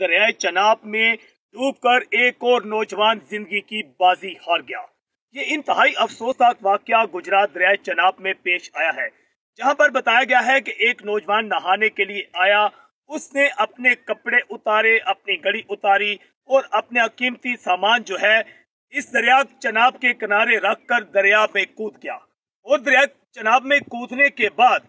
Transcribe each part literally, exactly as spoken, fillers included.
दरियाए चनाब में डूबकर एक और नौजवान जिंदगी की बाजी हार गया। ये इंतहाई अफसोसनाक वाकया गुजरात दरियाए चनाब में पेश आया है, जहां पर बताया गया है कि एक नौजवान नहाने के लिए आया, उसने अपने कपड़े उतारे, अपनी घड़ी उतारी और अपना कीमती सामान जो है इस दरिया चनाब के किनारे रखकर दरिया में कूद गया। और दरिया चनाब में कूदने के बाद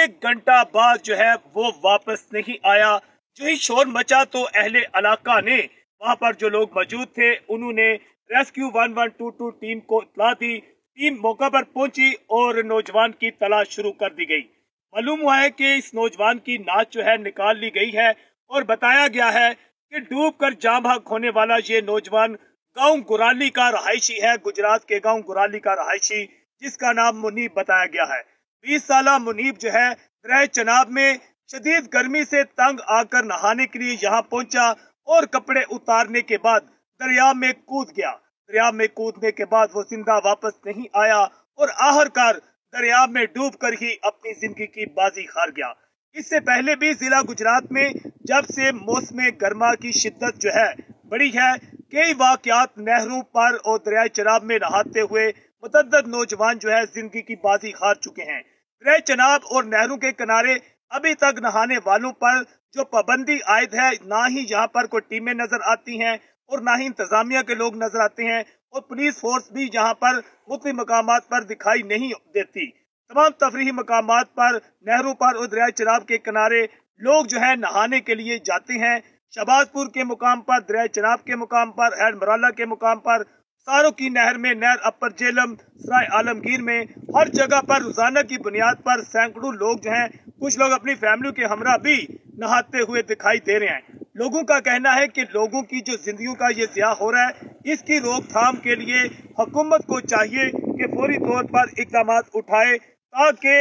एक घंटा बाद जो है वो वापस नहीं आया। जो ही शोर मचा तो अहले इलाका ने, वहां पर जो लोग मौजूद थे, उन्होंने रेस्क्यू ग्यारह बाईस टीम को इतला दी। टीम मौके पर पहुंची और नौजवान की तलाश शुरू कर दी गई। मालूम हुआ है कि इस नौजवान की नाच जो है निकाल ली गई है और बताया गया है कि डूबकर जाम भाग होने वाला ये नौजवान गांव गुराली का रहायशी है, गुजरात के गांव गुराली का रहायशी, जिसका नाम मुनीब बताया गया है। बीस साला मुनीब जो है दरियाए चनाब में शदीद गर्मी से तंग आकर नहाने के लिए यहाँ पहुंचा और कपड़े उतारने के बाद दरिया में कूद गया। दरिया में कूदने के बाद वो जिंदा वापस नहीं आया और आखिरकार दरिया में डूबकर ही अपनी जिंदगी की बाजी हार गया। इससे पहले भी जिला गुजरात में जब से मौसम गर्मा की शिद्दत जो है बड़ी है, कई वाकयात नहरों पर और दरियाए चनाब में नहाते हुए मुतअद्दिद नौजवान जो है जिंदगी की बाजी हार चुके हैं। दरियाए चनाब और नहरों के किनारे अभी तक नहाने वालों पर जो पाबंदी आयद है, ना ही यहाँ पर कोई टीमें नजर आती हैं और ना ही इंतजामिया के लोग नजर आते हैं और पुलिस फोर्स भी यहाँ पर मुख्तलिफ मकामात पर दिखाई नहीं देती। तमाम तफरीही मकामात पर, नहरों पर और दरियाए चनाब के किनारे लोग जो है नहाने के लिए जाते हैं। शहबाजपुर के मुकाम पर, दरियाए चनाब के मुकाम पर, एडमराला के मुकाम पर, सारों की नहर में, नहर अपर जेलम, सराय आलमगीर में, हर जगह पर रोजाना की बुनियाद पर सैकड़ों लोग जो हैं, कुछ लोग अपनी फैमिली के हमरा भी नहाते हुए दिखाई दे रहे हैं। लोगों का कहना है कि लोगों की जो जिंदगी का ये ज़िया हो रहा है, इसकी रोकथाम के लिए हुकूमत को चाहिए कि फौरी तौर पर इकदाम उठाए ताकि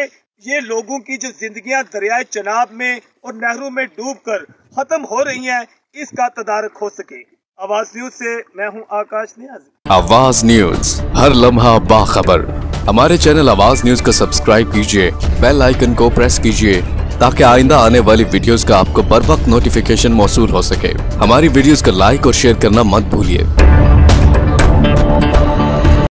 ये लोगों की जो जिंदगियां दरियाए चनाब में और नहरों में डूबकर खत्म हो रही हैं, इसका तदारक हो सके। आवाज़ न्यूज़ से मैं हूं आकाश नियाज़ी। आवाज़ न्यूज़, हर लम्हा बाखबर। हमारे चैनल आवाज़ न्यूज़ को सब्सक्राइब कीजिए, बेल आइकन को प्रेस कीजिए ताकि आइंदा आने वाली वीडियोस का आपको बर वक्त नोटिफिकेशन मौसूल हो सके। हमारी वीडियोस को लाइक और शेयर करना मत भूलिए।